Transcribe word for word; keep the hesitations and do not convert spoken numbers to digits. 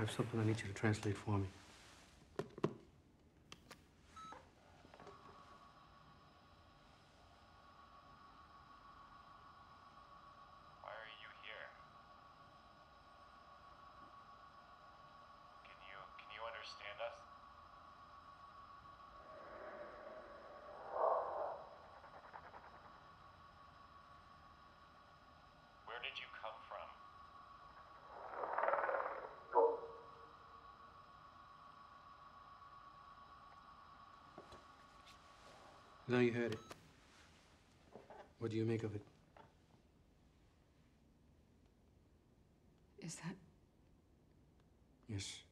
I have something I need you to translate for me. Where did you come from? Now you heard it. What do you make of it? Is that? Yes.